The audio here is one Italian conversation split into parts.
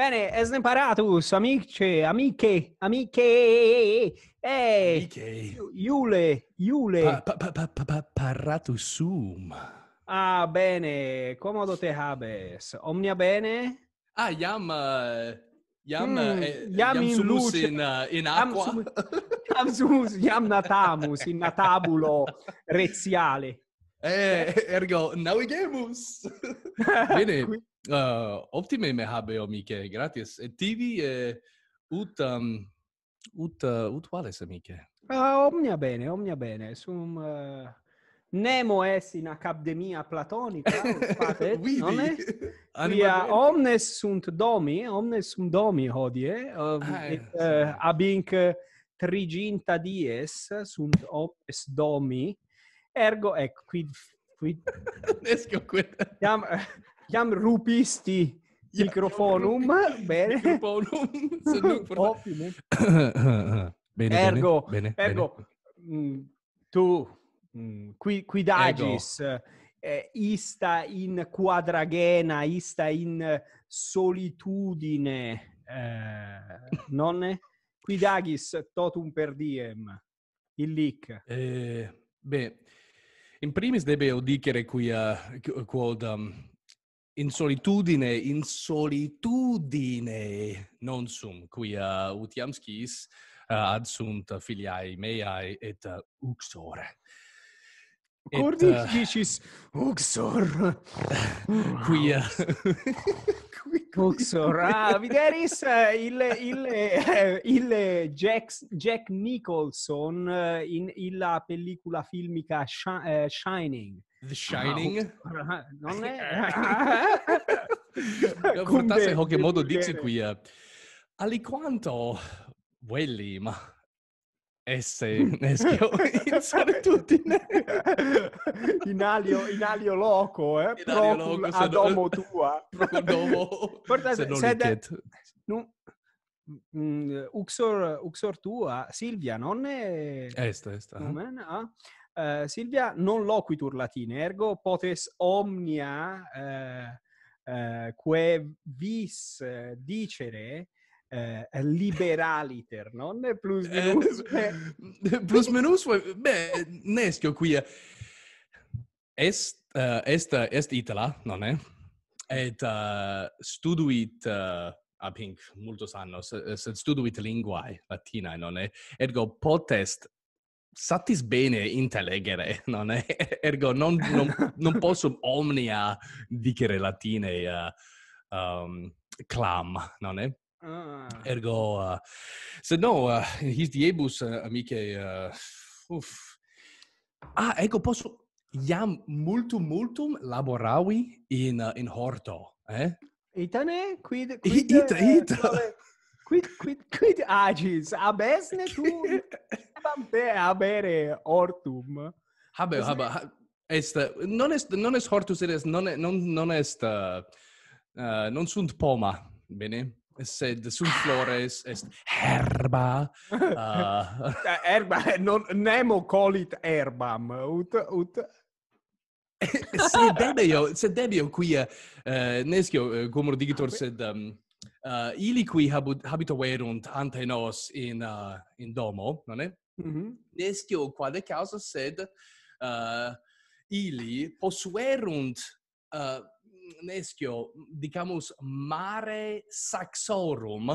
Bene, Sneparatus, amiche, amiche, amiche, Iule. Paratusum. Ah, bene, comodo te habes. Omnia bene? Ah, Iam in luce, in acqua. Iam natamus, in natabulo reziale. Ergo, navigemus. Bene. Optime me habe amiche, gratis. Et tivi ut vales amiche? Omnia bene, sum nemo es in academia platonica, fatet, nonne? Via omnes sunt domi hodie, abinc triginta dies sunt omnes domi, ergo, ec, quid... Esco quid... Iam rupisti microfonum, bene. Ergo, tu quidagis ista in quadragena, ista in solitudine, nonne? Quidagis totum per diem, illic. Beh, in primis debeo dicere quodam... In solitudine non sum, quia utiam scis ad sunt filiae meae et uxore. Cordic dicis uxor. Quia... Uxor. Ah, videris il Jack Nicholson in la pellicola filmica Shining. The Shining? Non è... Fortasse in qualche modo dice qui aliquanto vellim esse nescio in solitudine in alio loco procul ad homo tua se non licet uxor tua Silvia non è est Silvia non loquitur latine, ergo potes omnia que vis dicere liberaliter, non? Plus minus. Plus minus, beh, nescio qui. Est Itala, non è? Et studuit... ab hinc multos annos, studuit linguae latinae, non è? Ergo potest satis bene intellegere, non è? Ergo non posso omnia dicere latine clam, non è? Ergo se no his diebus amiche ecco posso iam multum laboravi in horto, eh? Itane quid Quid agis? Abesne tu habere hortum? Non est hortus, non sunt poma, bene? Sed sunt flores, est herba. Herba, nemo colit herbam, ut... Se debeo quia, nescio, comor digitor, sed... ili qui habitaverunt ante nos in domo, non è? Nescio quale causa, sed ili posuerunt nescio, dicamus, mare saxorum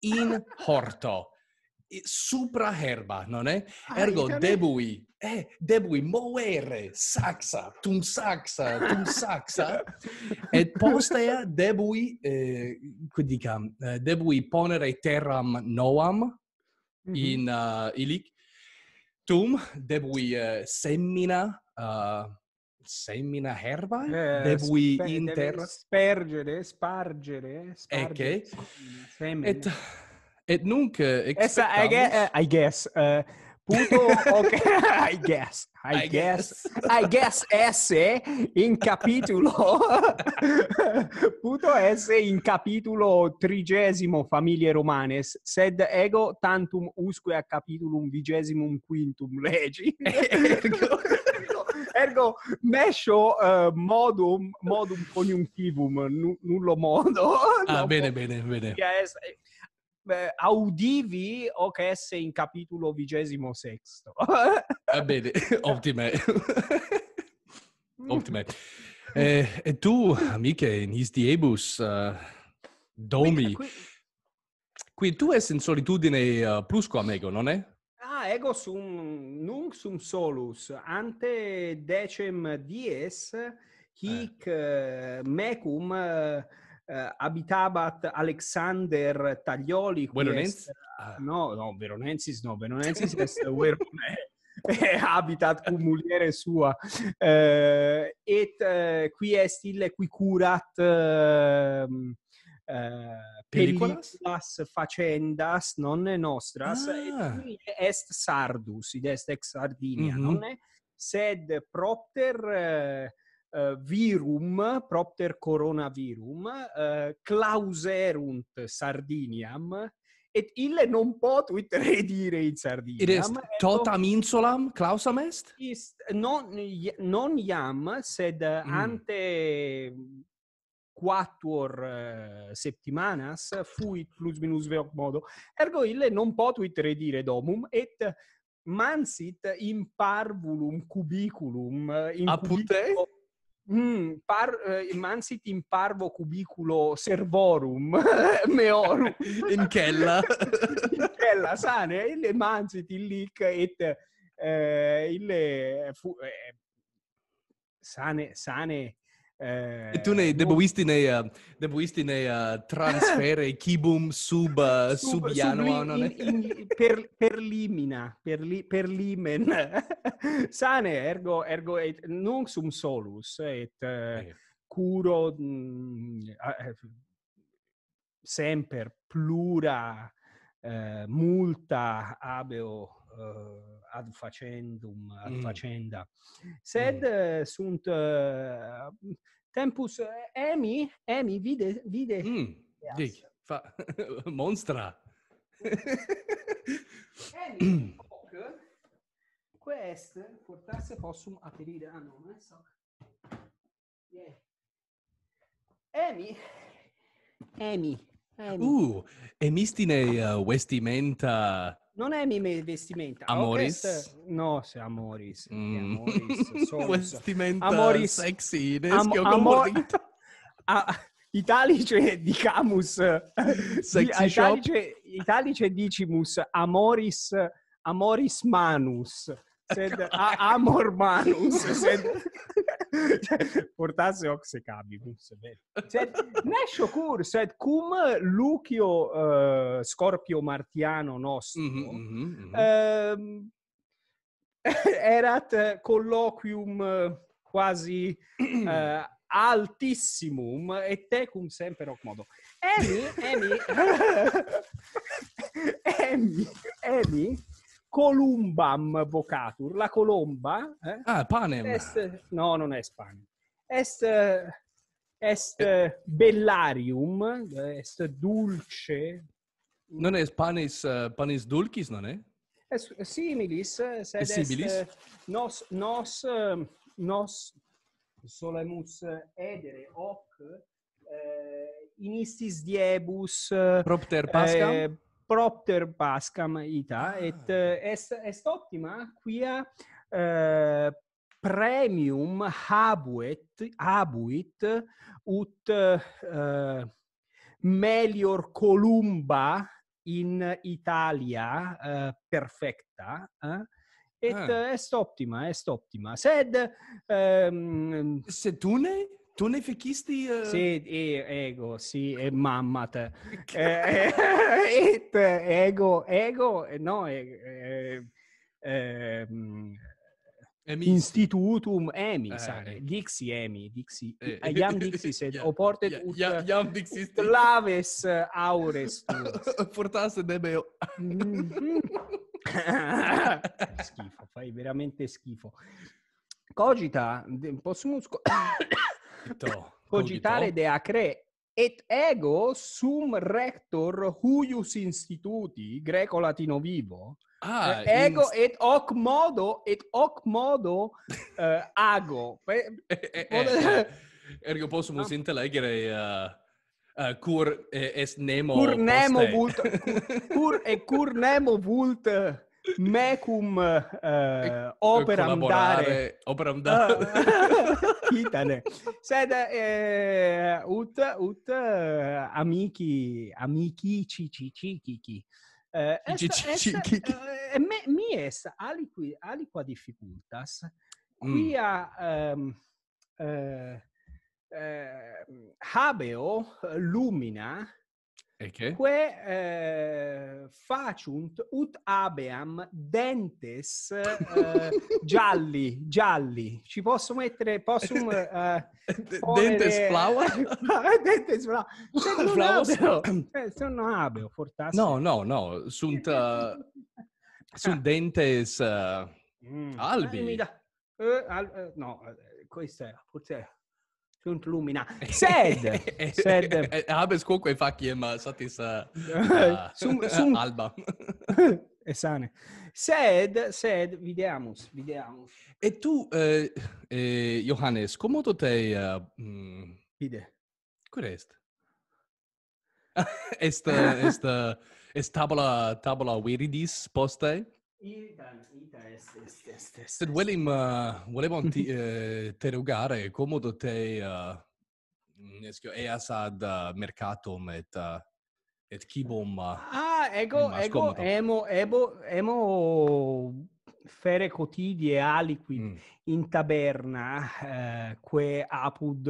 in horto, supra herba, non è? Ergo debui movere saxa, et postea debui ponere terram noam in ilic, tum debui semina herba, debui in terra... spargere. Ecce. Et nunc expectamus... I guess... Puto, ok, I guess esse in capitulo, puto esse in capitulo 30 familie romanes, sed ego tantum usque a capitulum 25 legi. ergo mescio modum coniuntivum, nullo modo. Ah, no, bene. Audivi OCS in capitolo 26. Va bene, ottime. Ottime. E tu, amiche, nis diebus, domi, qui tu es in solitudine plusqua mego, non è? Ah, ego sum nunc sum solus, ante decem dies, hic mecum abitabat Alexander Taglioli. Veronensis? No, Veronensis est Verone. Habitat cum muliere sua, et qui est ille qui curat pelliculas facendas nonne nostras, et qui est Sardus, id est ex Sardinia, nonne, sed propter virum, propter coronavirum, clauserunt Sardiniam, et ille non potuit redire in Sardinia. Id est totam insulam clausam est? Non iam, sed ante quattuor septimanas fuit plus minus veoc modo. Ergo ille non potuit redire domum, et mansit in parvulum cubiculum. Mansit in parvo cubiculo servorum meorum. in chella sane, ille mansit illic et ille sane. E tu ne debuisti ne trasfere cibum sub iano, non è? Per limen. Sane, ergo et non sum solus, et curo semper plura multa abeo ad facenda. Sed sunt tempus emi vide. Dic, monstra. Emi, quest portasse possum aperire a nome. Emi. Emistine vestimenta. Non è mime vestimenta. Amoris? No, se amoris. Amoris vestimenta amoris, sexy. Italice dicamus. Sexy shop. Italice dicimus amoris manus. Sed amor manus. Sed portasse oxecabimus. Sed nescio cur, sed cum Lucio Scorpio Martiano nostro erat colloquium quasi altissimum, et tecum semper hoc modo. Emi Columbam vocatur, la colomba. Panem. Est, no, non est panem. Est bellarium, est dulce. Non est panis dulcis, non è? Est similis. Sed est similis? Nos solemus edere hoc inistis diebus. Propter Pascam? Propter Pascam ita, et est optima quia premium habuit ut melior columba in Italia perfecta, et est optima. Sed setune? Tu ne fecisti? Sì, ego, sì, e mamma te. Ego, no, institutum emi, sai, dixi emi. Iam dixi, sed oportet ut laves aures. Portasse debeo. Schifo, fai veramente schifo. Cogita, possumus... Cogitare de acre, et ego sum rector huius instituti GrecoLatinoVivo Ego et hoc modo, ago. Ergo possumus intellegere cur est nemo poste. Cur nemo vult mecum operam dare. Operam dare. Itane. Sed ut amici cicicici. Mi est aliqua difficultas quia habeo lumina que faciunt ut abeam dentes gialli. Ci posso mettere dentes flaua? Dentes flaua. Sono abeo fortasse. No, sunt dentes albi. No, questa è forse sunt lumina. Sed habes quoque faciem satis alba. Esane. Sed videamus. E tu Johannes, comodo te vide. Cur est? Est tabula viridis poste? Ita est. Sed volem te rugare, comodo te nescio eas ad mercatum et cibum. Ego emo fere quotidie aliquid in taberna quae apud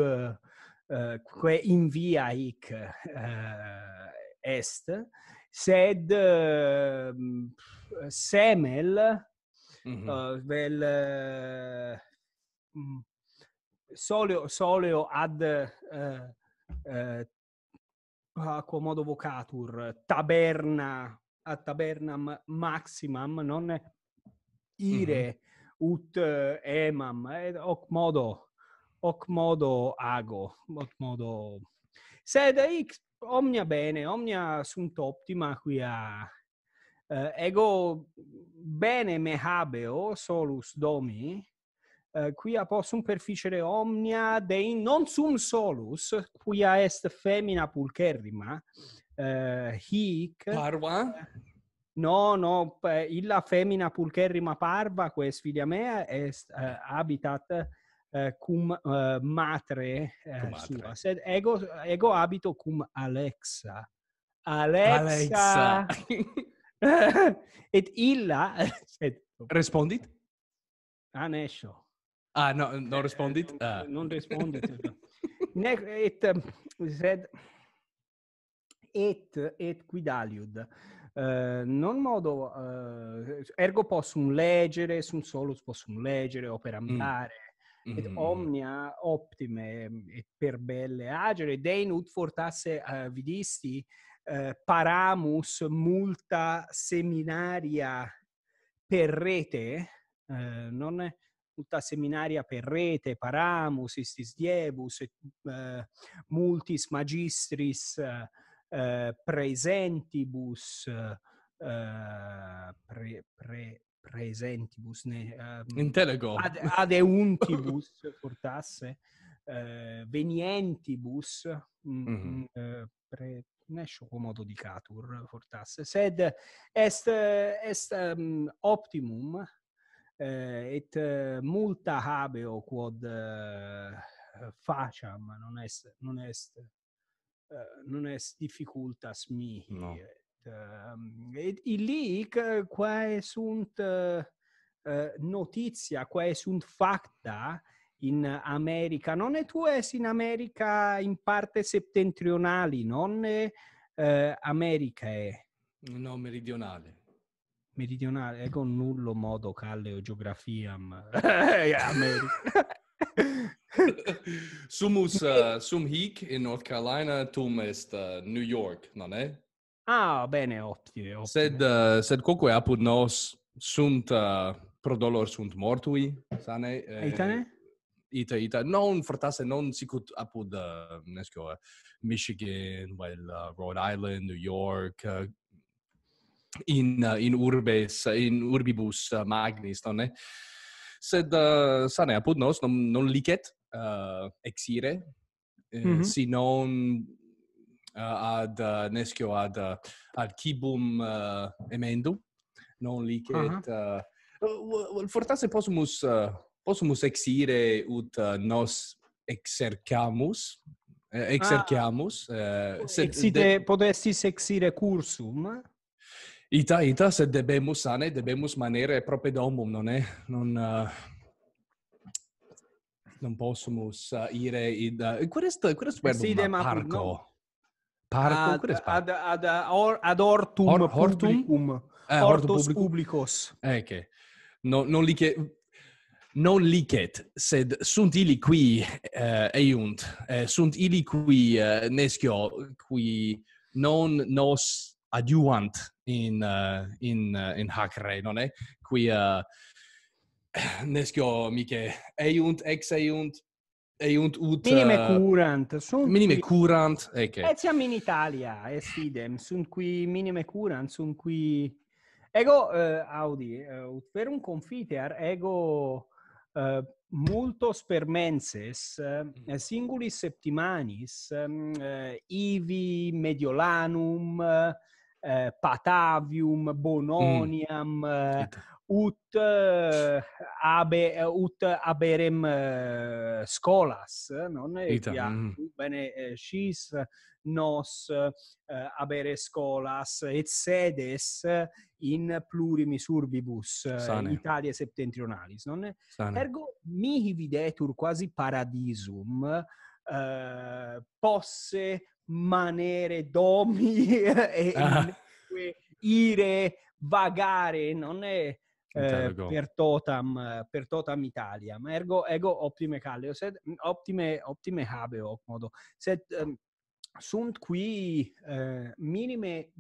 quae in via hic est. Sed semel vel soleo ad quomodo vocatur taberna ad tabernam maximam non ire ut emam hoc modo ago sed hic omnia bene, omnia sunt optima quia ego bene me habeo solus domi quia possum perficere omnia dei non sum solus quia est femina pulcherrima hic parva no illa femina pulcherrima parva quaes filia mea est habitat cum matre. Sua. Sed ego habito cum Alexa. Et illa respondit? Nescio. Non respondit? Non respondit. Et quidaliud. Non modo ergo possum leggere, sum solus possum leggere, operandare. Et omnia optime et per belle agere dein ut fortasse vidisti paramus multa seminaria per rete non multa seminaria per rete paramus istis diebus et multis magistris presentibus presentibus intellego adeuntibus fortasse venientibus nescio comodo dicatur fortasse sed est optimum et multa habeo quod faciam non est difficultas mihi no. Et illic quae sunt notitia, quae sunt facta in America. Non è tu es in America in parte septentrionali, non è Americae. No, meridionale. Meridionale, è con nullo modo calleo geografiam. America. Sum hic in North Carolina, tum est New York, non è? Bene, ottime. Sed quoque apud nos sunt pro dolor sunt mortui, sane? Itane? Ita. Non fortasse, non sicut apud, Michigan, Rhode Island, New York, in urbibus magnis, ne? Sed sane apud nos non licet exire, si non ad nescio ad cibum emendum, non licet fortasse possumus exire ut nos exercamus sed exide podestis exire cursum ita sed debemus sane manere propedomum, non è non possumus ire id querest verbum ad hortum publicum hortus publicos che non licet, sed sunt ili qui eiunt, sunt ili qui nescio qui non nos adiuvant in hac re, non è? Qui nescio mice eiunt, ex eiunt, eiunt ut... minime curant. Sunt minime curant, ecce. Etiam in Italia, est idem, sunt qui minime curant, sunt qui... Ego, Audi, ut verum confitear, ego... multos permenses singulis septimanis ivi mediolanum patavium bononiam ut aberem scolas, non via bene scis nos abere scolas et sedes in plurimis urbibus Italia septentrionalis, non è? Ergo mihi videtur quasi paradisum posse manere domi e ire vagare, non è? Per totam Italia, ma ergo optime calleo, sed optime habe hoc modo, sed sunt qui minime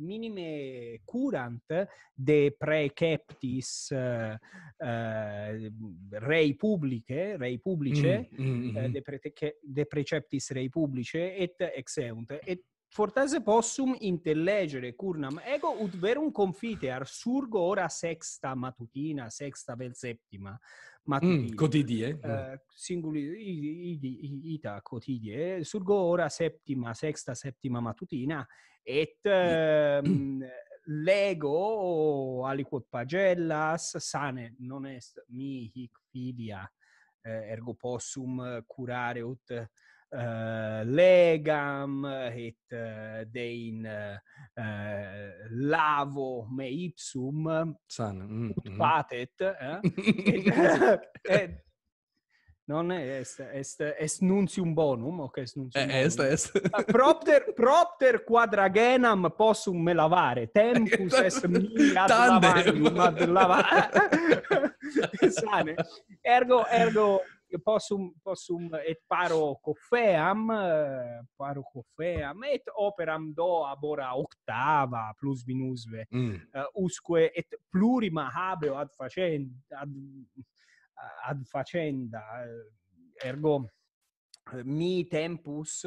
curant de preceptis rei publice, de preceptis rei publice et exeunt, et fortase possum intellegere curnam ego ut verum confitear surgo ora sexta matutina, sexta vel septima matutina. Cotidie. Singuli ita cotidie. Surgo ora sexta septima matutina et lego aliquot pagellas sane non est mihic filia ergo possum curare ut legam et dein lavo me ipsum ut patet et non est nuntium bonum, ok, est nuntium bonum. Propter quadragenam possum me lavare, tempus est mi ad lavarium, ad lavare. Sane. Ergo possum et paro coffeam et operam do ab ora octava plus minusve usque et plurima habeo ad facenda ergo mi tempus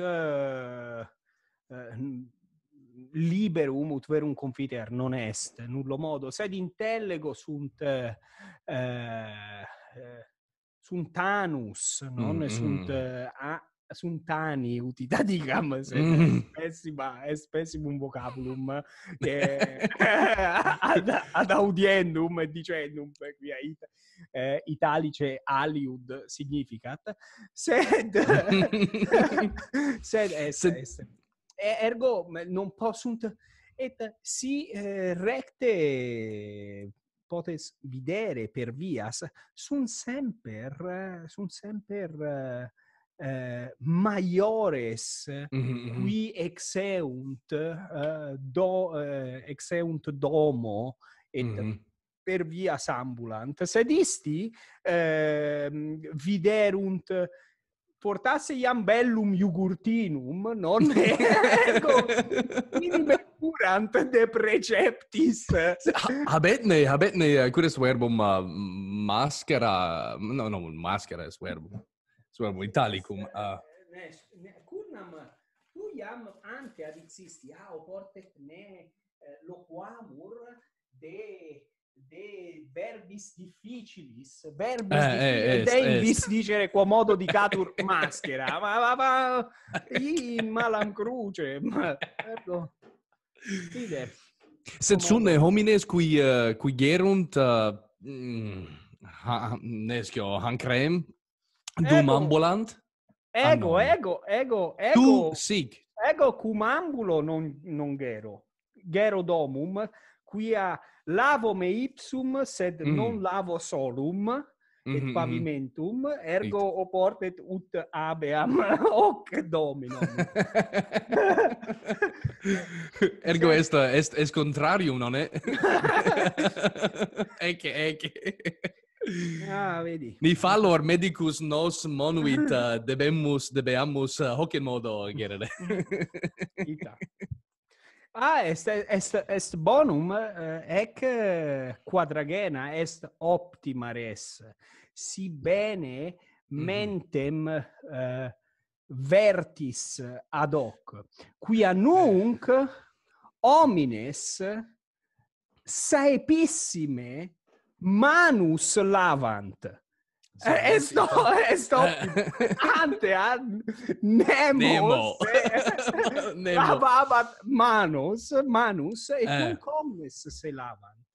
liberum ut verum confiter non est nullo modo, sed intellego sunt suntanus, non suntani utida digam, se pessimum vocabulum ad audiendum et dicendum per via italice aliud significat, sed ergo non possunt et si recte potes videre per vias sunt semper maiores qui exeunt domo et per vias ambulant, sed isti viderunt portasse iam bellum iugurtinum, non ergo minime curant de preceptis. Habetne, queres verbum mascara, no, mascara es verbum italicum. Curnam, tu iam ante ad existia, oportet ne loquamur, de verbis difficilis, verbis difficilis dicere quomodo dicatur maschera, ma in malam cruce, ma perdo. Fide. Sed sunne homines cui gerunt nescio hancrem dum ambulant? Ego. Tu sic. Ego cum ambulo non gero. Gero domum, quia lavo me ipsum, sed non lavo solum, et pavimentum, ergo oportet ut abeam hoc dominum. Ergo est contrarium, non è? Ecce. Ah, vedi. Ni fallor medicus nos monuit debeamus hoc in modo gerere. Ita. Ah, est bonum, ec quadragena est optima res, si bene mentem vertis ad hoc, quia nunc homines saepissime manus lavant. Esto ante nemo lavabat manus et non omnes se lavant.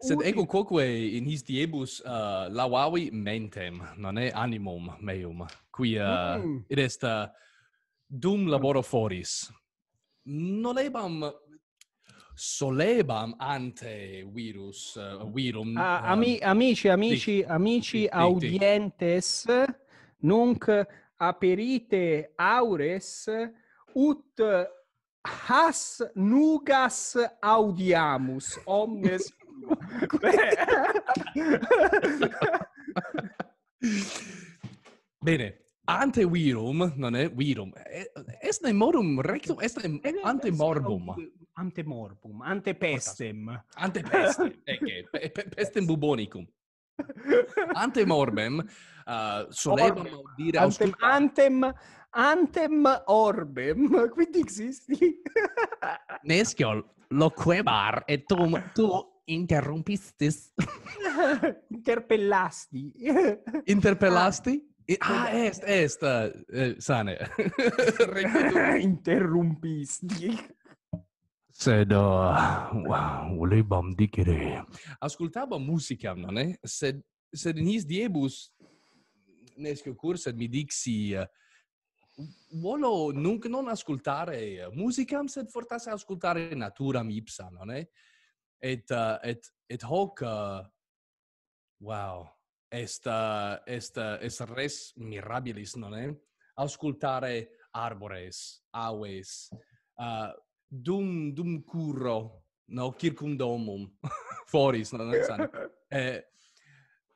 Sed ego quoque in his diebus lavavi mentem, non è animum meum, quia id est dum laboro foris. Nolebam solebam ante virus virum amici audientes nunc aperite aures ut has nugas audiamus omnes. Bene. Ante virum, non è virum, est ne morum rectum, est ante morbum. Ante morbum, ante pestem. Ante pestem, pestem bubonicum. Ante morbem, solebam audire auscultam. Antem orbem, quindi existi? Nesciol, loquebar, et tu interrumpistis. Interpellasti. Interpellasti? Ah, sane. Interrumpisti. Sed, volebam dicere. Ascultabam musicam, non è? Sed in his diebus, nescio curset, mi dixi, volo nunc non ascultare musicam, sed fortasse ascultare naturam ipsa, non è? Et hoc, wow. Est res mirabilis, non è? Auscultare arbores, aves, dum curro, no? Circum domum, foris, non è?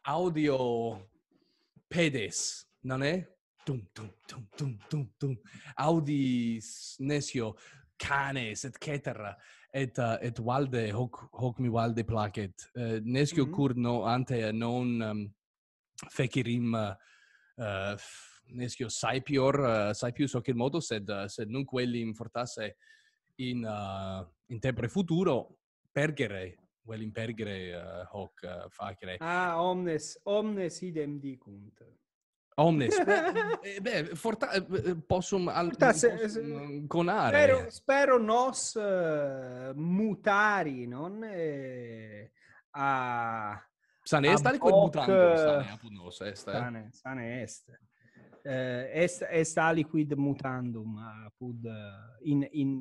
Audio pedes, non è? Tum. Audis nescio canes, et cetera. Et valde, hoc mi valde placet. Nescio curno ante non... fecirim nescio saepius hoc in modo, sed nunc quellim fortasse in tempore futuro pergere hoc facere. Ah, omnes idem dicunt. Omnes. Possum conare. Spero nos mutari, non? A... Sane est aliquid mutandum, sane apud nos est. Sane est. Est aliquid mutandum apud in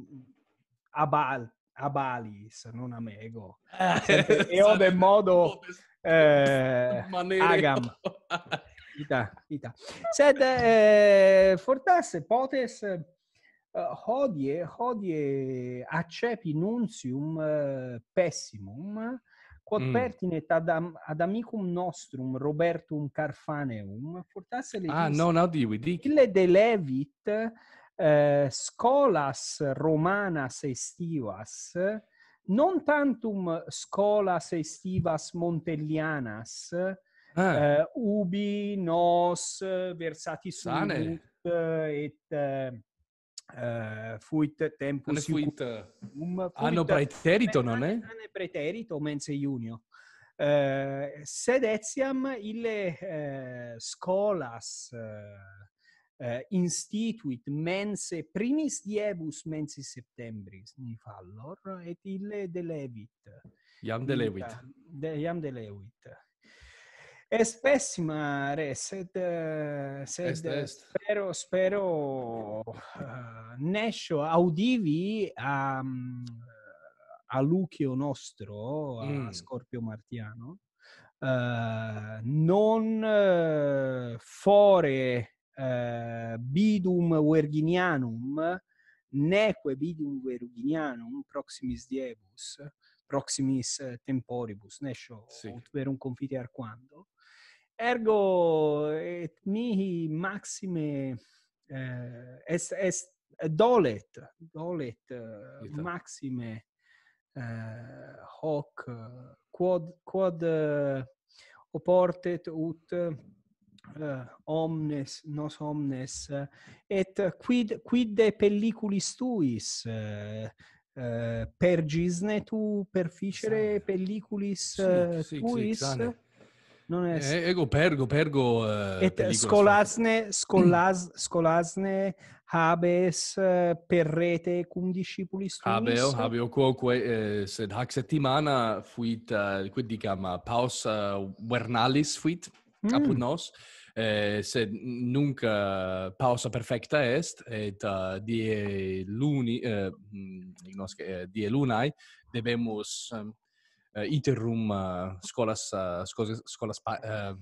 abalis, non amego. E ode modo agam. Ita. Sed fortasse potes hodie accepi nuncium pessimum, quod pertinet ad amicum nostrum Robertum Carfaneum, fortasse legis... Ah, no, no, dic. ...ille delevit scolas romanas estivas, non tantum scolas estivas montellianas, ubi nos versati sunt, et fuit tempus iucum, anno praeterito, non è? Anno praeterito, mense iunio. Sed etiam ille scolas instituit mense primis diebus mensis septembris ni fallor et ille delevit. Iam delevit. Iam delevit. Es pessima res, sed est. spero nescio audivi a Lucio nostro, a Scorpio Martiano, non fore bidum Verginianum, neque bidum Verginianum proximis diebus, proximis temporibus, nescio ut verum confitear quando. Ergo et mihi maxime dolet maxime hoc quod oportet ut omnes nos omnes et quid de pelliculis tuis per gisne tu perficere pelliculis tuis non è ego pergo et scolasne habes perrete cum discipulis tuis habeo quoque sed hac settimana fuit quid dicam paus vernalis fuit apud nos sed nunc pausa perfecta est et die luni die lunae debemus iterum scolas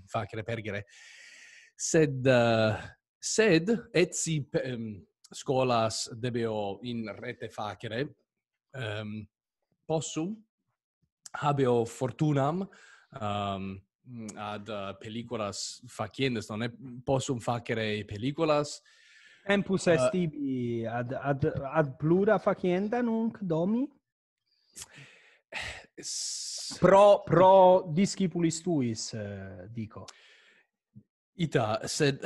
facere pergere sed etsi scolas debeo in rete facere possum habeo fortunam ad pelliculas faciendes, non è possum facere pelliculas tempus est tibi ad plura facienda nunc domi pro discipulis tuis dico ita sed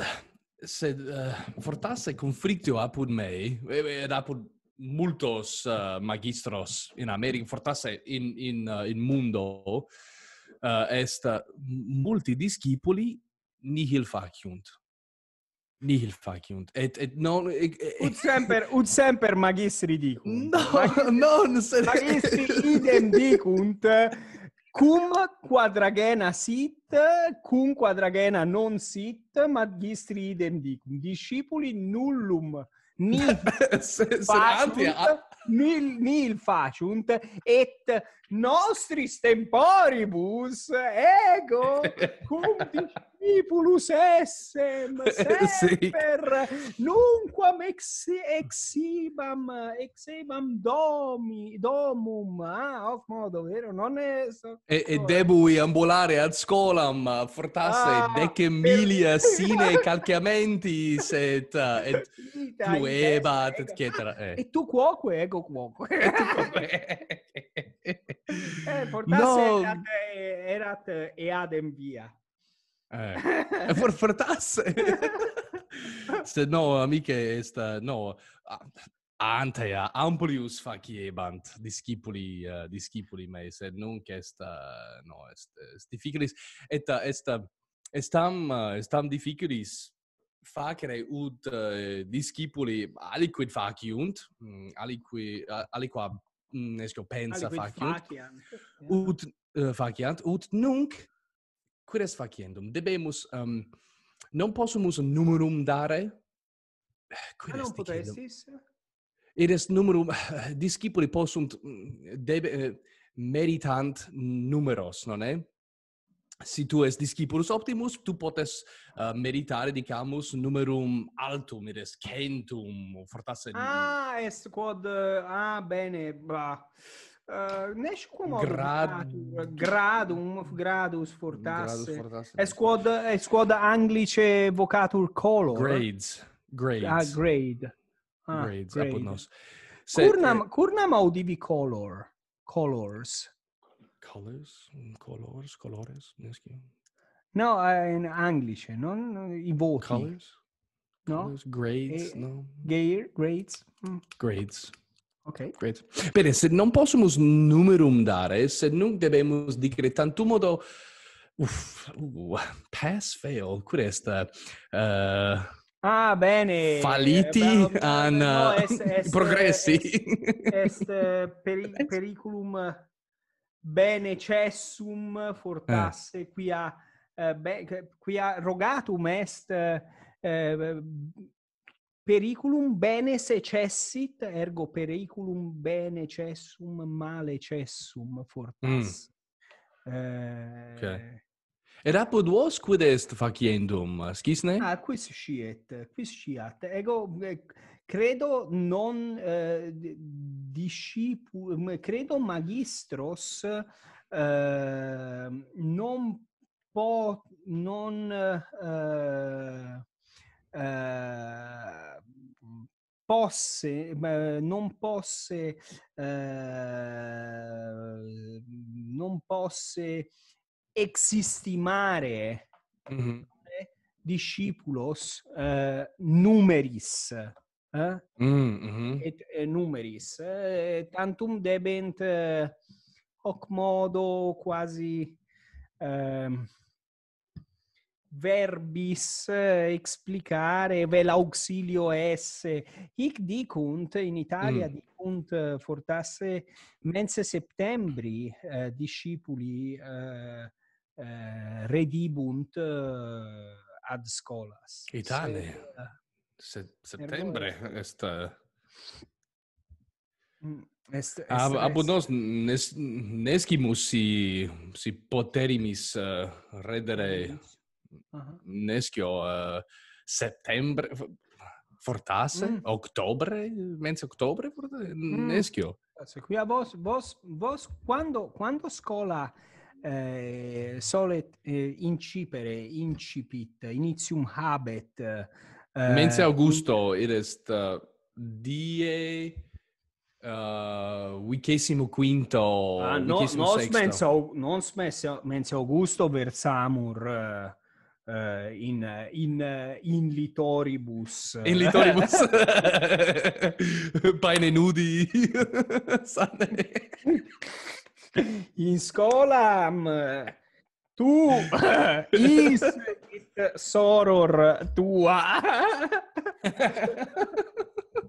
fortasse conflictio apud mei ed apud multos magistros in America fortasse in mundo est multi discipuli nihil faciunt et non ut semper magistri dicunt magistri idem dicunt cum quadragena sit cum quadragena non sit magistri idem dicunt discipuli nullum nil faciunt et nostris temporibus ego cum discipulus essem semper nunquam exibam domum hoc modo vero non è e debui ambulare ad scolam fortasse decemilia sine calciamentis et pluebat eccetera e tu quoque ego quoque fortasse no. erat eadem via. Fortasse. Se no, amiche, no. Antea, amplius faciebant, discipuli mei, sed nunc no, est difficulis. Estam difficulis facere ut discipuli aliquid faciunt, aliqua nescio pensa faciant, ut nunc quid est faciendum? Debemus, non possumus numerum dare? Quid est potestis? Id est numerum, discipuli possunt, meritant numeros, non è? Si tu es discipulus optimus, tu potes meritare, dicamus, numerum altum, id est centum, fortasse... est quod... bene, bah... gradus fortasse. Est quod anglice vocatur color. Grades. Grades. Apud nos. Curnam audivi color. Colores. No, in anglice, non i voti. Colors? No? Grades, no? Grades? Mm. Grades. Ok. Grades. Pero se non possumus numerum dare, se non debemos decretantumodo... pass, fail, questa... Ah, bene. Falliti an no, progressi. Periculum bene cessum fortasse quia, quia rogatum est periculum bene se cessit, ergo periculum bene cessum male cessum fortasse. Mm. Ok. Ed apud vos quid est faciendum, scisne? Ah, quis sciat. Ego, credo non credo magistros non posse existimare discipulos numeris et numeris tantum debent hoc modo quasi verbis explicare vel auxilio esse hic dicunt in Italia dicunt fortasse mense septembri discipuli redibunt ad scolas. Itale. Septembre est... Abud nos nescimus si poterimis redere nescio settembre fortasse, ottobre, mense ottobre nescio. Quia vos quando scola solet incipere, incipit, initium habet. Mense Augusto, id est die vicesimuquinto, vicesimusexto. Mense Augusto versamur in litoribus. In litoribus. Paine nudi. In scolam tu is it soror tua.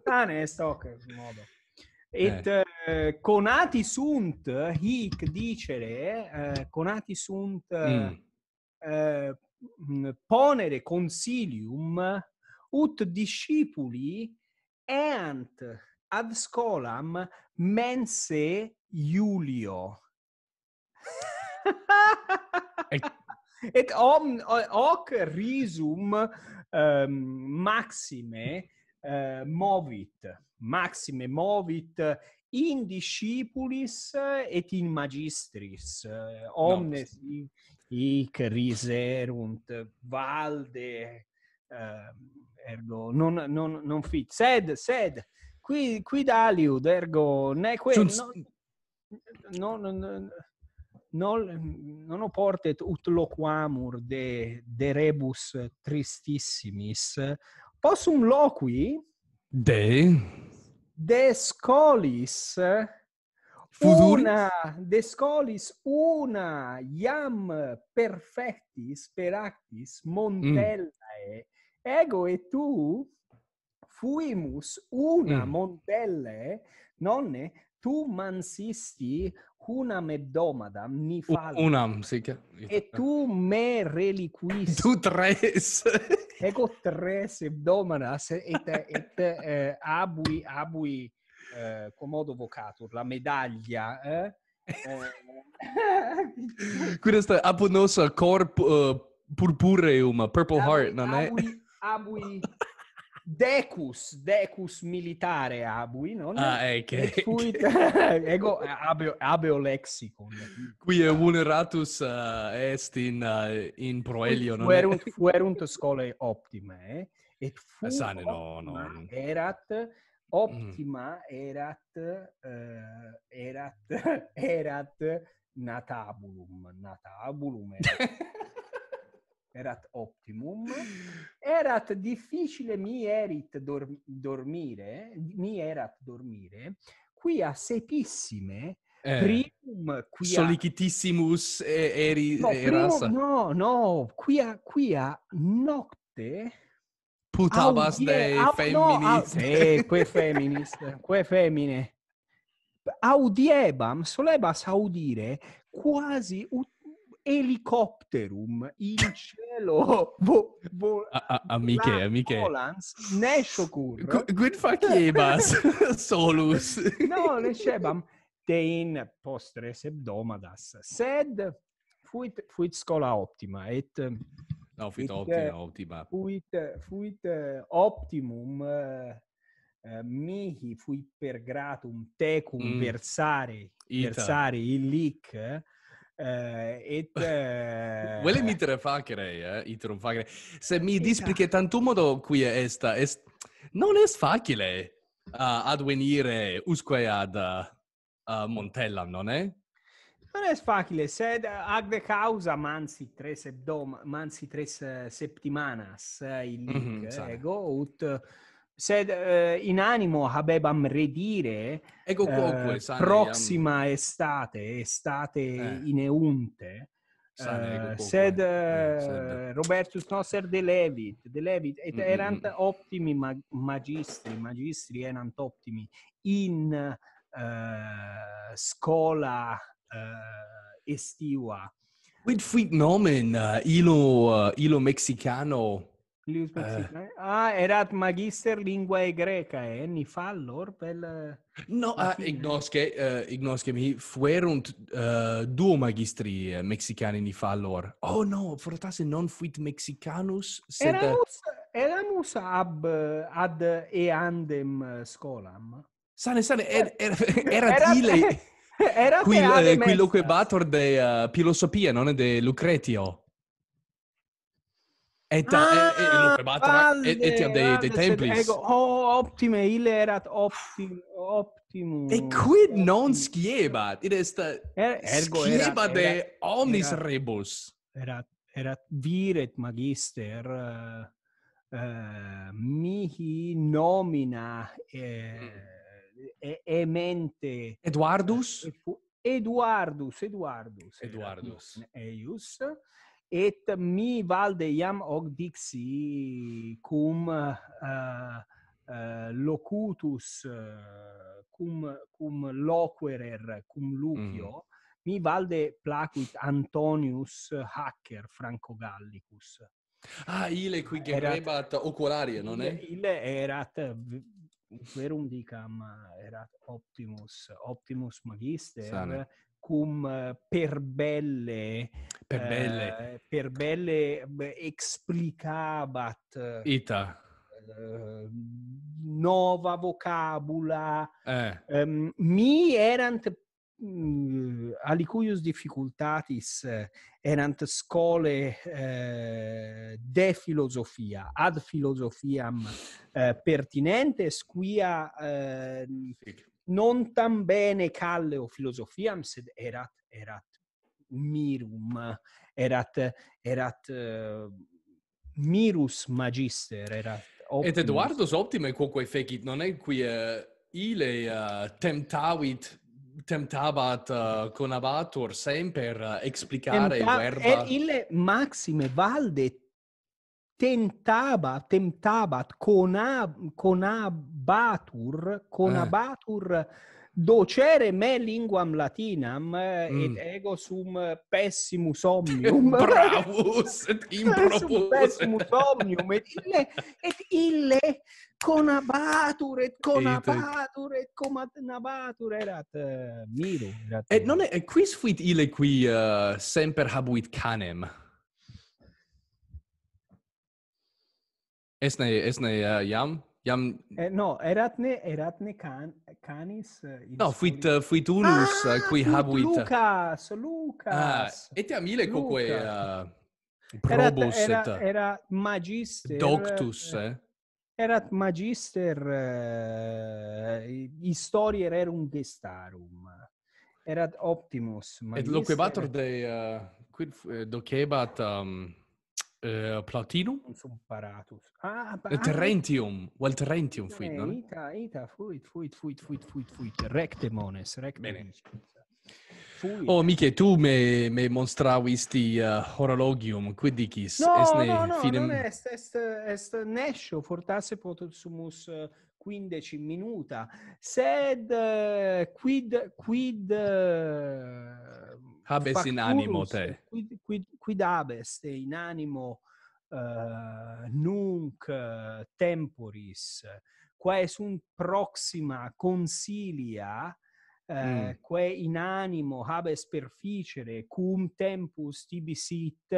Tane est hoc modo. Et conati sunt hic dicere conati sunt ponere consilium ut discipuli eant ad scolam mense Iulio. Et hoc risum maxime movit in discipulis et in magistris omnes hic riserunt valde ergo non fit sed quid aliud ergo ne non oportet ut loquamur de rebus tristissimis. Possum loqui de scolis una iam perfectis peractis montellae. Ego et tu fuimus una montellae, nonne tu mansisti unam hebdomadam, ni falle. Unam, sì. E tu me reliquisti. Tu tres. Ego tres hebdomadas et abui comodo vocatur, la medaglia. Quid est apud nos corp purpureum, purple heart, non è? Abui... Decus militare abui, no? Ah, okay. Et fuit, ego abeo lexicon. Qui vulneratus est in proelio, non è? Fuerunt scholae optimae, et fu sane, no. erat natabulum. erat optimum, erat difficile mi erat dormire, quia sepissime, primum quia... Solicitissimus eri... No, primum, no, quia nocte... Putabas dei femminis. Que femmine. Audiebam, solebas audire quasi helicopterum in cielo. Amiche. Quid faciebas solus. No, necebam te in postres hebdomadas. Sed fuit scola optima et... No, fuit optimum mihi fuit per gratum tecum versare illic et velle mitere facere iterum facere se mi displice tantum modo qui esta est non est facile advenire usque ad Montellam, non è? Non è facile, sed ad causa mansi tres septimanas illic ego ut sed in animo habebam redire ego quoque proxima estate ineunte sed Robertus noster de levit et erant optimi magistri erant optimi in scola estiva. Quid fuit nomen ilo mexicano? Erat magister linguae grecae, ni fallor per... No, ignosce mi fuerunt duo magistri mexicani ni fallor. Oh no, fortasse non fuit mexicanus, sed... Eramus ad eandem scolam. Sane, erat ile... Qui loquebator de filosofia, non è de Lucretio. Loquebator de templis. Ego, optime, ile erat optimum. E quid non sciebat? Id est sciebat de omnis rebus. Erat viret magister mihi nomina emente Eduardus eius et mi valde iam hoc dixi cum locutus cum loquerer cum Lucio mi valde placuit Antonius Hacker Franco Gallicus. Ile qui gerebat ocularie, non è? Ile erat verum dicam erat optimus magister Sane. Cum per belle explicabat ita nova vocabula mi erant alicuius difficultatis erant scole de filosofia ad filosofiam pertinentes quia non tam bene calleo filosofiam sed erat mirum erat mirus magister erat optimus. Et Eduardus optime quoque fecit non è qui ile temptabat conabatur semper explicare verba ille maxime valde conabatur docere me linguam latinam et ego sum pessimus omnium bravus et impropus pessimus omnium et ille conabatur erat miro et non è quis fuit ille qui semper habuit canem esne iam no eratne canis no fuit unus qui habuit Lucas etiam ile quoque probus era magister doctus erat magister historiae rerum gestarum erat optimus magister et loquebator de quid docebat Platinum? Non sono paratus. Ah, Terentium. Well, Terentium fuit, no? Ita, fuit. Rectemones. Bene. Oh, Miche, tu mi mostravi questi horologium, quindi chi? No, finem... non est nescio, fortasse potusumus 15 minuta, sed quid habes in animo te. Quid habes in animo nunc temporis, quae sunt proxima consilia, quae in animo habes perficere cum tempus tibi sit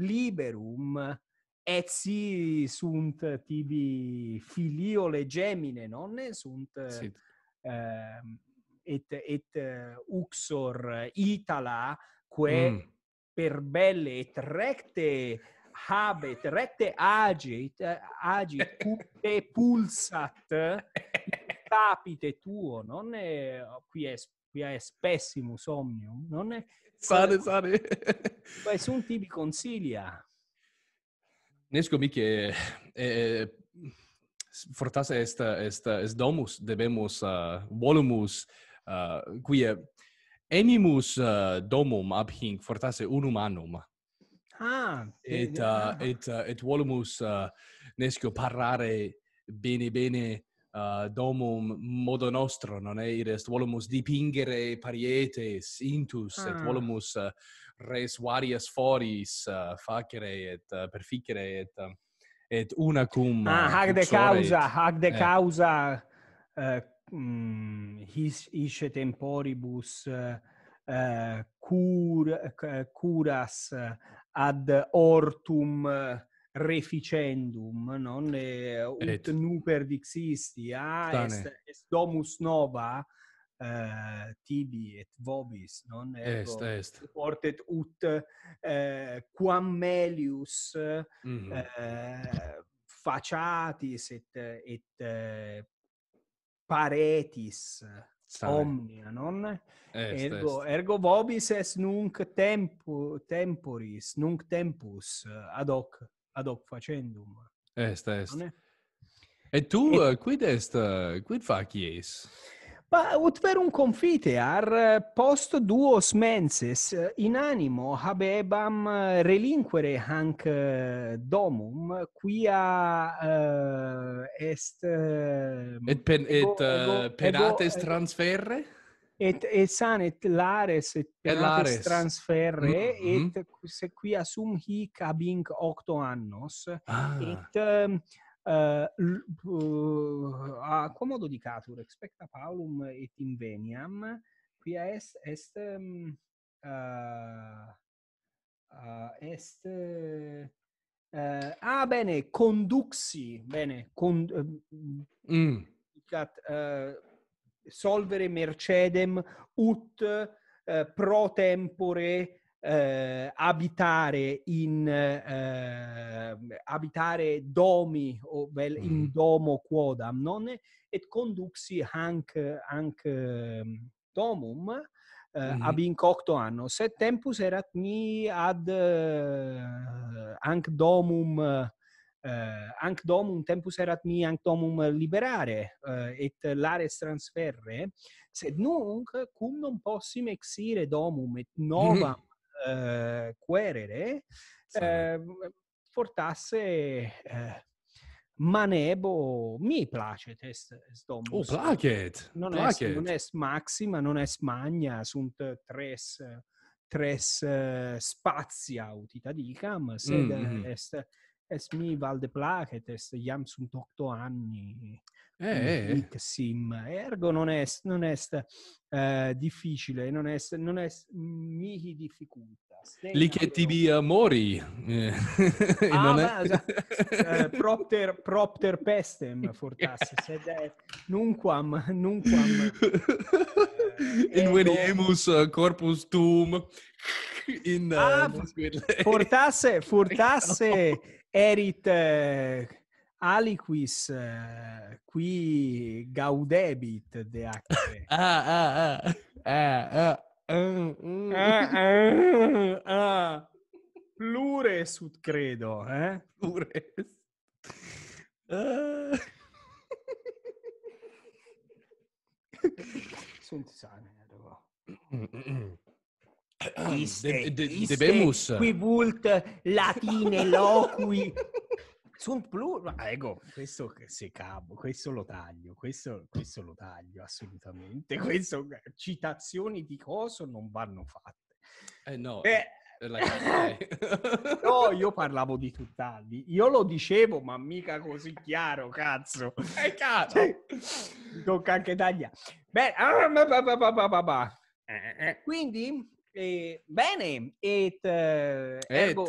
liberum, etsi sunt tibi filiole gemine nonne sunt et uxor itala quae per belle et recte habet, recte agit cum te pulsat capite tuo, non è qui è pessimus omnium, non è sane. Quae sunt tibi consilia. Nesco Miche fortasse est domus debemus volumus quia animus domum abhinc fortasse unum annum. Ah, et volumus nesco parlare bene domum modo nostro, non è? Est volumus dipingere parietes intus, et volumus res varias foris facere et perficere et una cum hac de causa hisce temporibus curas ad ortum reficendum, non ut nuper dixisti, est domus nova tibi et vobis, non est portet ut quam melius faciatis et paretis omnia, non? Ergo vobis est nunc temporis, nunc tempus ad hoc facendum. Est. Et tu quid facies? Ma ut verum confitear post duos menses in animo habebam relinquere hanc domum quia est penates transferre? Et sanet lares et penates transferre, et quia sum hic abinc 8 annos, et a comodo dicatur expecta paulum et inveniam, quia bene, conduxi, bene, solvere mercedem ut pro tempore abitare domi o vel in domo quodam, non? Et conduxi hanc domum abinc 8 annos, et tempus erat mi ad hanc domum tempus erat mi hanc domum liberare et lares transferre, sed nunc cum non possim exire domum et novam querere, fortasse manebo mi placet est domus. Oh, placet! Non est maxima, non est magna, sunt tres spatia utita dicam, sed est mi valde placet, est iam sunt 8 anni. Ergo non est difficile, non est mihi difficultas. Lice tibi mori. Propter pestem fortasse, sed nunquam inveriemus corpus tuum in fortasse erit aliquis qui gaudebit de acte. Plures, credo, eh? Plures. Senti, Debemus. Qui vult latine loqui. Sunt plur. Ecco, questo se cavo, questo lo taglio, questo lo taglio assolutamente. Questo, citazioni di coso non vanno fatte. No. No, io parlavo di tutt'altro. Io lo dicevo, ma mica così chiaro, cazzo. Cazzo. Mi tocca anche tagliare. Beh, quindi, bene, ergo,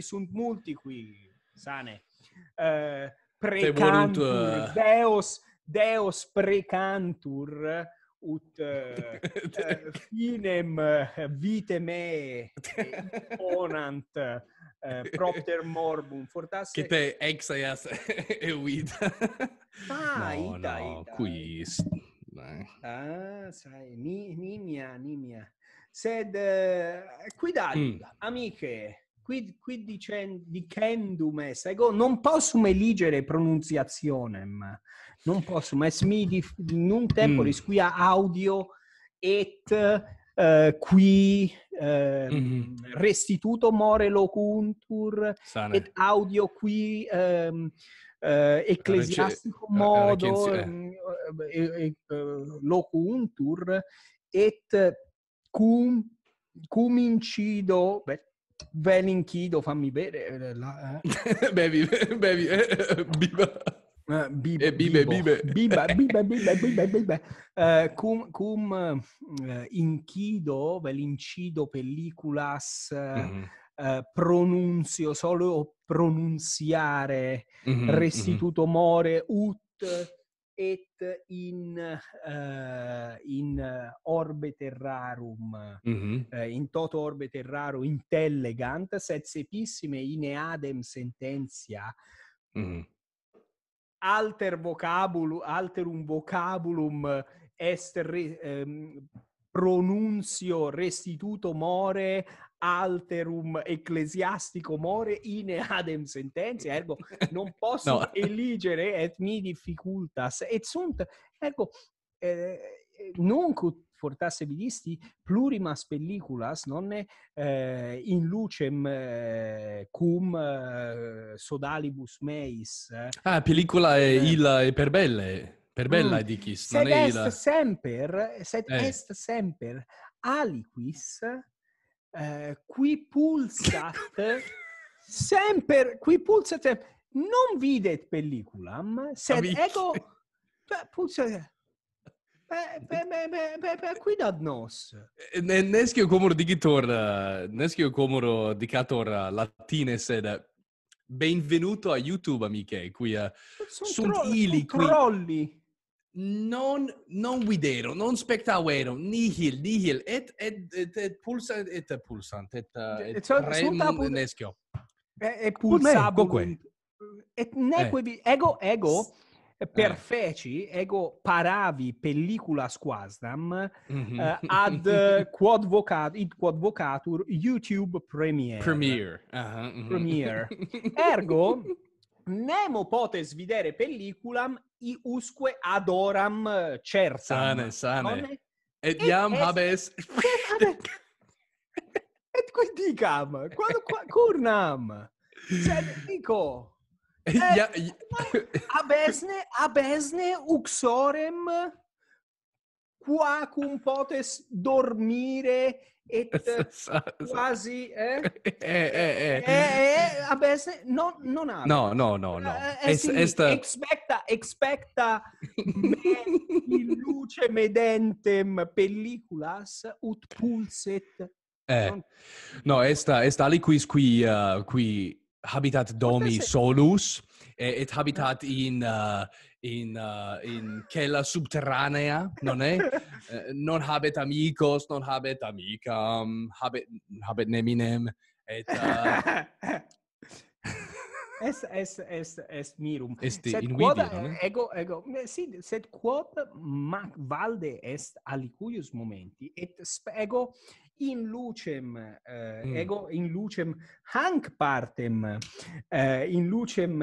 sunt multi qui, sane. Precantur, deos precantur, ut finem vite me ponant propter morbum fortasse. Che te exaias e uita. Ah, no, ita, no, ita. Qui... Ah, sai, nimia. Sed, quidad, amiche, qui dicendum est, ego non possum eligere pronunziationem, non possum, es mi non temporis quia audio et qui restituto more locuntur, sane. Et audio qui... ecclesiastico modo locuntur et cum incido vel inchido, fammi bere la, bevi biba cum inchido vel incido pelliculas pronunzio solo pronunziare restituto more ut et in orbe terrarum in toto orbe terrarum intellegant sed sepissime in adem sententia alterum vocabulum est pronunzio restituto more alterum ecclesiastico more in adem sententia, ergo non posso eligere et mi difficultas et sunt, ergo non fortasse vidisti plurimas pelliculas nonne in lucem cum sodalibus meis. Ah, pellicula è illa e per belle. Per bella di chis, non è est semper, sed est semper aliquis qui pulsat semper, qui pulsat non videt pelliculam, sed ego pulsat qui dad nos. Nescio comor digitor, nescio comor dicator latine sed... Benvenuto a YouTube, amiche, qui a sunt ili qui... Trolli. Non videro, non spectavero, nihil, et pulsant, et remum nescio. E pulsabum. Et nequevi, ego, per feci, ego paravi pelliculas quasdam, ad quod vocatur YouTube Premiere. Ergo, nemo potes videre pelliculam iusque adoram certam. Sane. Et iam habes... Et qui dicam, curnam, sed dico... abesne uxorem quacum potes dormire et quasi abesne non ha no expecta in luce medentem pelliculas ut pulset no esta aliquis qui habitat domi solus et habitat in cella subterranea, non è? Non habet amicos, non habet amicam, habet neminem et est mirum. Sed in quod ego sì, sed quod valde est alicuius momenti et ego in lucem ego, in lucem hanc partem, in lucem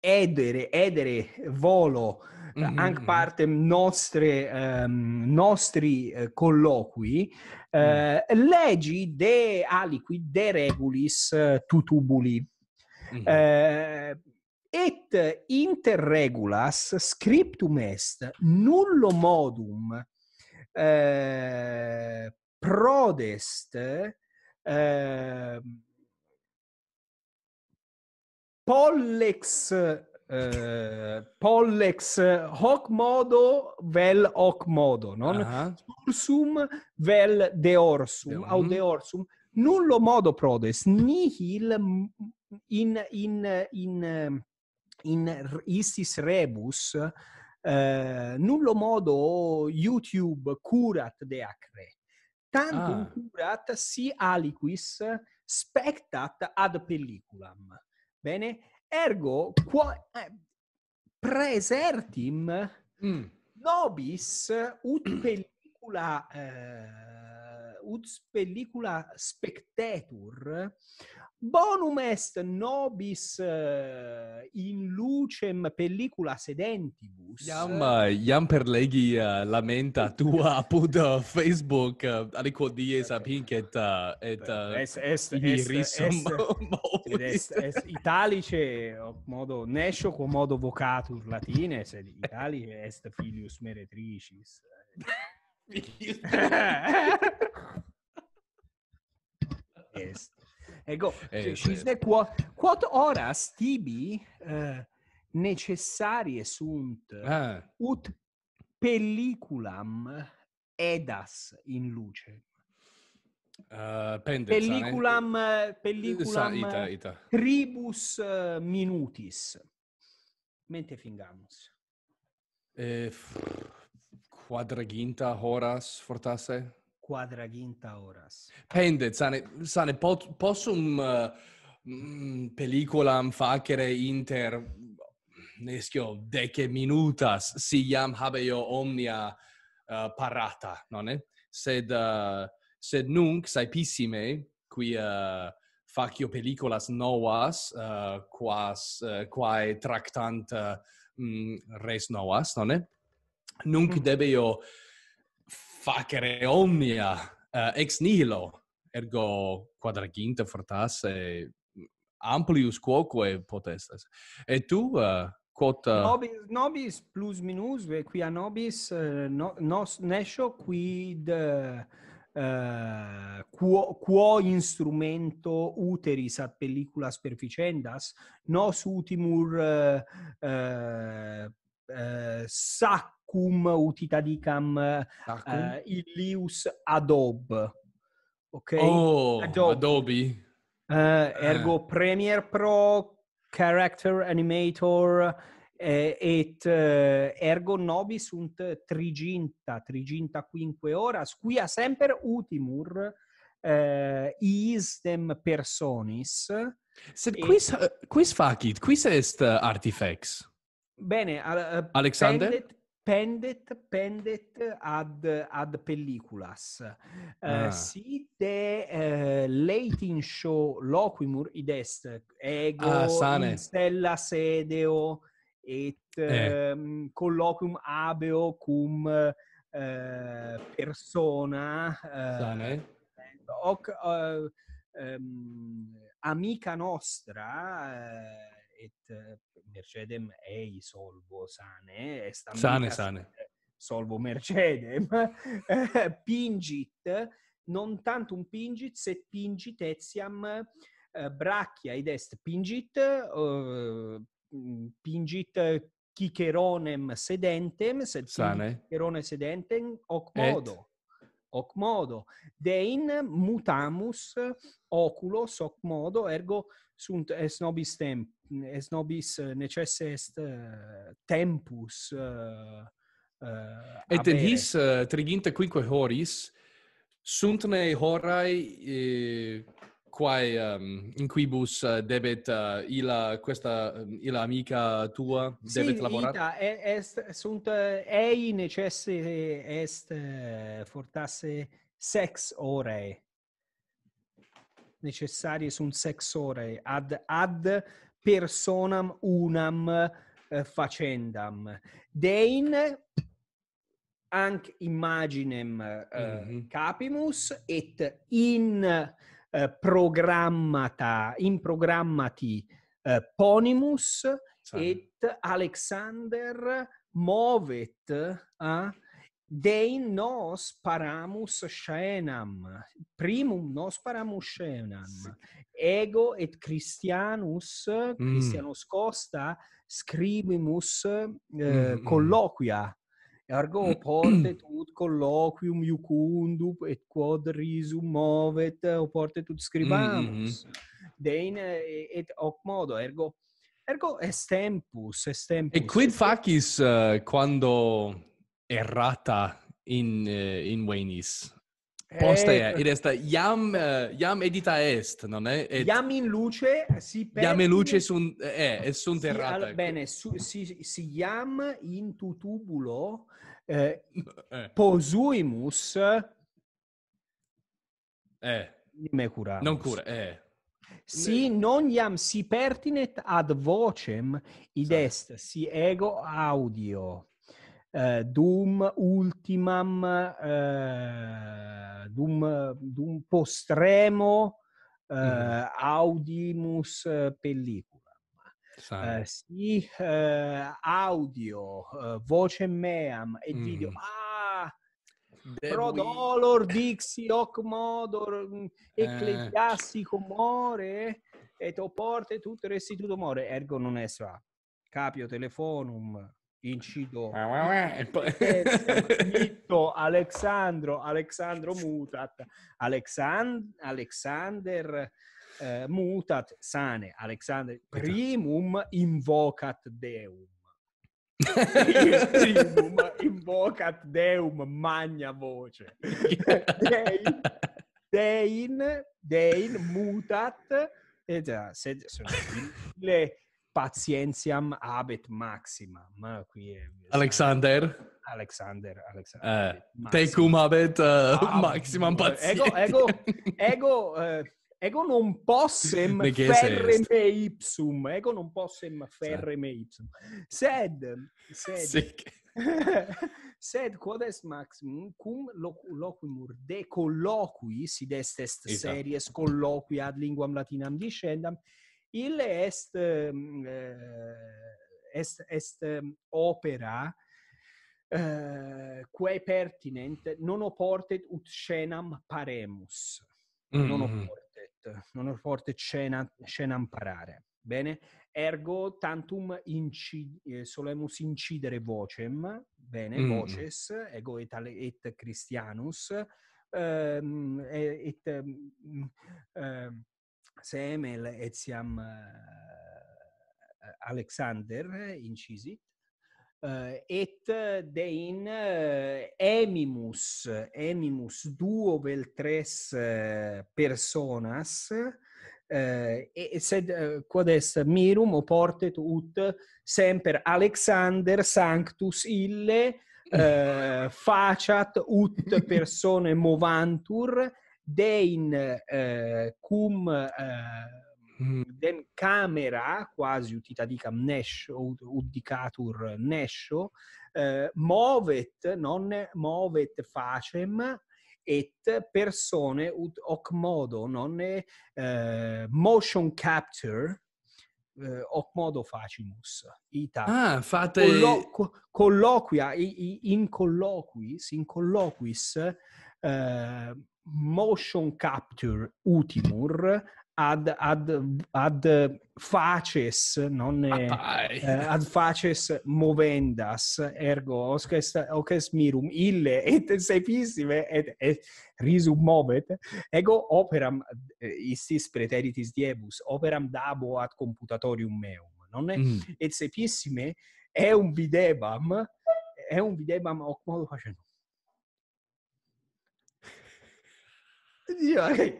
edere, volo, hanc partem nostri colloqui, legi de aliquid de regulis tutubuli. Et inter regulas scriptum est nullo modum prodest pollex hoc modo vel hoc modo, non? Sursum vel deorsum, au deorsum, nullo modo prodest, nihil in istis rebus, nullo modo YouTube curat de acre. Tantum curat si aliquis spectat ad pelliculam. Bene? Ergo, presertim nobis ut pellicula spectetur, bonum est nobis in lucem pellicula sedentibus. Iam perlegi lamenta tua apud Facebook aliquodie sapinc est italice modo nescio quo modo vocatur latine, sed italice est filius meretricis. Yes. Ego, cisne quod horas tibi necessarie sunt ut pelliculam edas in luce. Pelliculam ita. Tribus minutis. Mente fingamus. Quadraginta horas fortasse? Quadraginta horas. Pende, sane possum pelliculam facere inter nescio dece minutas, si iam habeo omnia parata, nonne? Sed nunc saepissime, qui facio pelliculas novas, quae tractant res novas, nonne? Nunc debeo facere omnia ex nihilo, ergo quadraginta fortasse amplius quoque potestas. Et tu, quod... Nobis plus minus, quia nobis nescio quid quo instrumento uteris ad pelliculas perficendas, nos utimur saccum utitadicam illius adob. Ok? Oh, adobi. Ergo Premiere Pro, Character Animator, et ergo nobis sunt triginta quinque horas, quia semper utimur isdem personis. Sed quis facit? Quis est artifex? Bene, Alexander? Pendet ad pelliculas. Si de Leitenshaw loquimur id est ego in stella sedeo et colloquium habeo cum persona hoc amica nostra et Mercedem ei solvo sane, est amica sane. Solvo Mercedem, pingit, non tantum pingit, sed pingit etiam brachia id est pingit ciceronem sedentem, sed pingit cicerone sedentem hoc modo. Dein mutamus oculos hoc modo, ergo sunt est nobis tempus. Es nobis necesse est tempus et in his triginta quinque horis sunt ne horae quae in quibus debet questa amica tua debet sì, lavorare? Est sunt ei necesse est fortasse sex ore. Necessarie sunt sex ore ad personam unam facendam. Dein anc imaginem capimus et in programmata, in programmati ponimus et Alexander movet dein nos paramus scenam, primum nos paramus scenam, ego et Christianus Costa scribimus colloquia. Ergo portet ut colloquium iucundup et quod risum movet portet ut scribamus. Dein et hoc modo. Ergo est tempus. E quid facis quando errata in venis? Posta id est iam edita est, non è? Et iam in luce si perdi. Iam in luce sunt sunt errata. Bene, si iam in tutubulo posuimus me curamus. Non cura, Si non iam si pertinet ad vocem id est si ego audio. Dum postremo audimus pellicula. Si audio, vocem meam et video. Pro dolor dixi hoc modor ecclesiastico more et oporte tut restituto more. Ergo non est va. Capio telefonum. Incido Mitto, Alexandro mutat, Alexander mutat sane, Alexander primum invocat Deum. Primum invocat Deum magna voce. Dein mutat le pazientiam abet maxima. Ma qui è Alexander. Tecum abet maximam pazientia. Ego non possem ferre me ipsum. Sed quod est maximum cum loquimur de colloqui si dest est series colloqui ad linguam latinam discendam. Il est opera quae pertinent non oportet ut scenam paremus. Non oportet scenam parare. Bene? Ergo tantum solemus incidere vocem, bene, voces, ego et Christianus, semel etiam Alexander incisit et dein emimus duo vel tres personas sed quod est mirum oportet ut semper Alexander sanctus ille faciat ut persone movantur dein cum den camera quasi utita dicam nescio udicatur nescio movet non movet facem et persone ut hoc modo non motion capture hoc modo facimus ita fate colloquia in colloquis motion capture utimur ad faces non ad faces movendas ergo hoc est mirum ille et sepissime et risum movet ego operam istis preteritis diebus operam dabo ad computatorium meum non et sepissime eum videbam hoc modo facendo E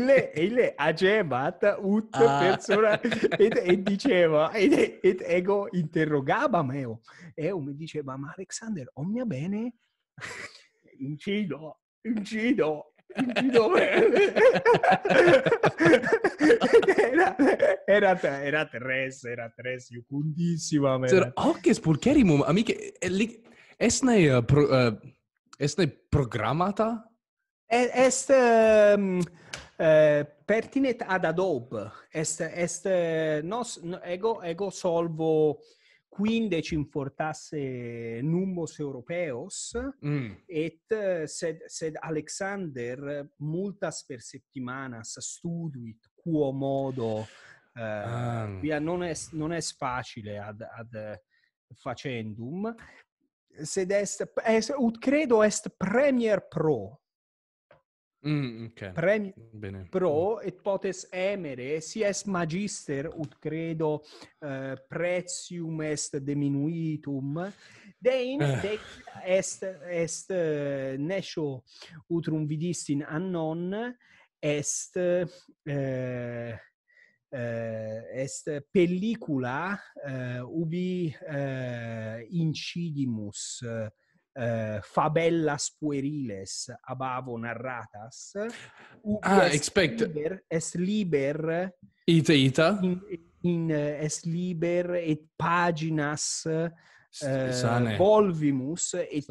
lei agemat ut persona e diceva ed ego interrogava me e mi diceva ma Alexander ogni bene incido era tres io cundissima me occhi spulcherimum amiche lì esne programmata est pertinet ad Adobe, est nos ego solvo quindecim fortasse nummos europeos et sed Alexander multas per septimanas studuit quo modo via non es facile ad facendum sed est ut credo est Premier Pro. Okay. Bene. Pro et potes emere si est magister ut credo pretium est diminuitum dein est nescio utrum vidis in annon est pellicula ubi incidimus fabellas pueriles abavo narratas est liber ita in est liber et paginas volvimus et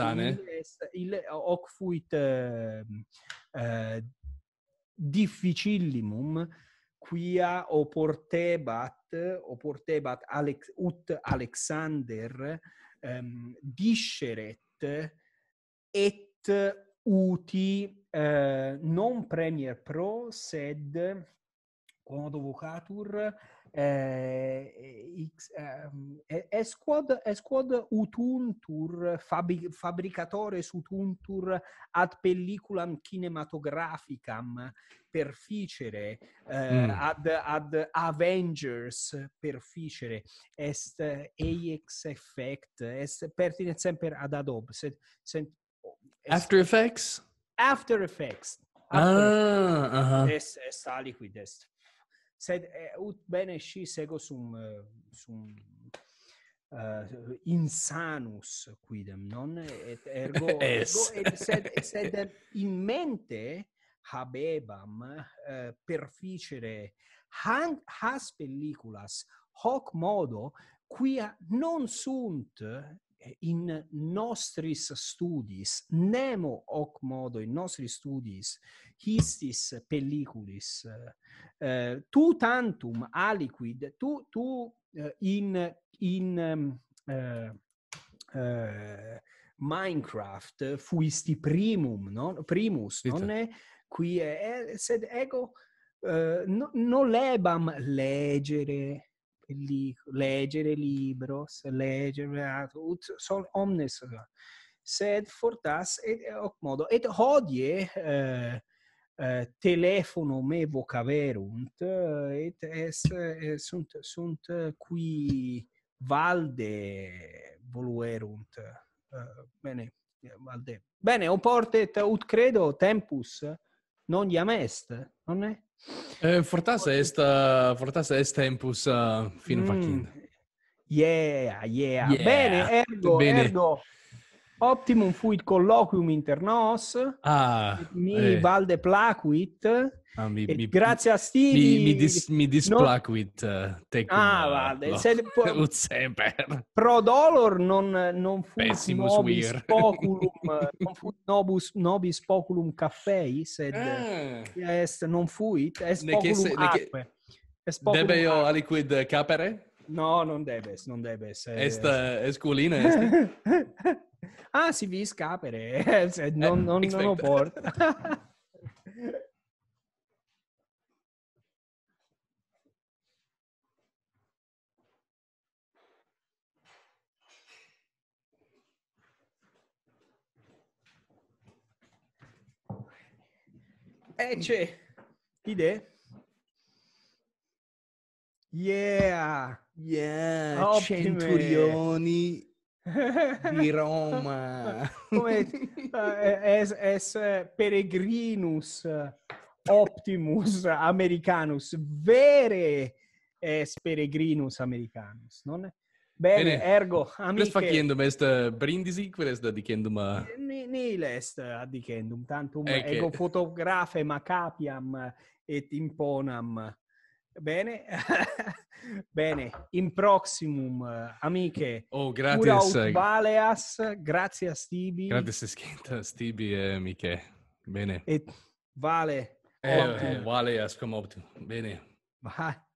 il hoc fuit difficilimum quia oportebat Alexander disceret et uti non Premier Pro sed quomodo vocatur esquod utuntur fabricatores utuntur ad pelliculam cinematograficam perficere ad Avengers perficere est AX effect est pertinent semper ad Adobe After Effects est aliquid est sed ut bene scis ego sum insanus quidem non et ergo sed in mente habebam perficere has pelliculas hoc modo quia non sunt in nostris studis nemo hoc modo in nostris studis histis pelliculis tu tantum aliquid tu in Minecraft fuisti primus non qui sed ego non lebam leggere libros leggere ut sol omnes sed fortas et hoc modo et hodie telefono me vocaverunt et sunt qui valde voluerunt bene valde bene oportet ut credo tempus non iam est non è fortasse est tempus fino facind yeah bene ergo optimum fuit colloquium inter nos mi valde placuit grazie a Stili mi displacuit tecum valde sed ut semper pro dolor non fuit nobis poculum non fuit nobis poculum caffei sed est non fuit est poculum aquae debe io aliquid capere? No, non debes. Est culina, est? Si vis capere, non lo porta. C'è, idee? Yeah! Centurioni di Roma. Come es peregrinus optimus americanus, vere es peregrinus americanus, non è? Bene, ergo, amiche... Questo facendum est brindisi, quel est dicendum... Nil est dicendum, tantum ego fotografe macapiam et imponam. Bene, bene, in proximum, amiche. Oh, grazie. Uraut valeas, grazie a Stibi. Grazie a Stibi e amiche. Bene. E vale. Valeas come optum. Bene. Vai.